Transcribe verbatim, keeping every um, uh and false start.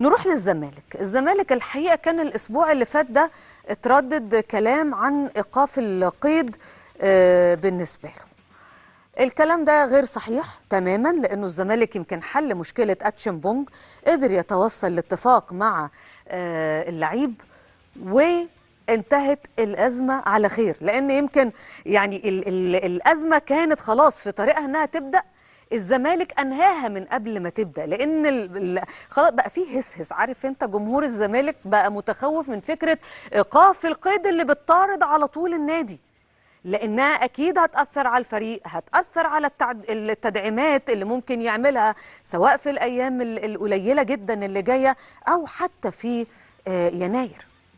نروح للزمالك. الزمالك الحقيقة كان الأسبوع اللي فات ده اتردد كلام عن إيقاف القيد بالنسبة له. الكلام ده غير صحيح تماما، لأنه الزمالك يمكن حل مشكلة اتشيمبونج، قدر يتوصل لاتفاق مع اللعيب وانتهت الأزمة على خير، لأن يمكن يعني ال ال الأزمة كانت خلاص في طريقها أنها تبدأ. الزمالك انهاها من قبل ما تبدا، لان ال... خلاص بقى فيه هسهس، عارف انت جمهور الزمالك بقى متخوف من فكره ايقاف القيد اللي بتطارد على طول النادي، لانها اكيد هتاثر على الفريق، هتاثر على التعد... التدعيمات اللي ممكن يعملها سواء في الايام القليله جدا اللي جايه او حتى في يناير.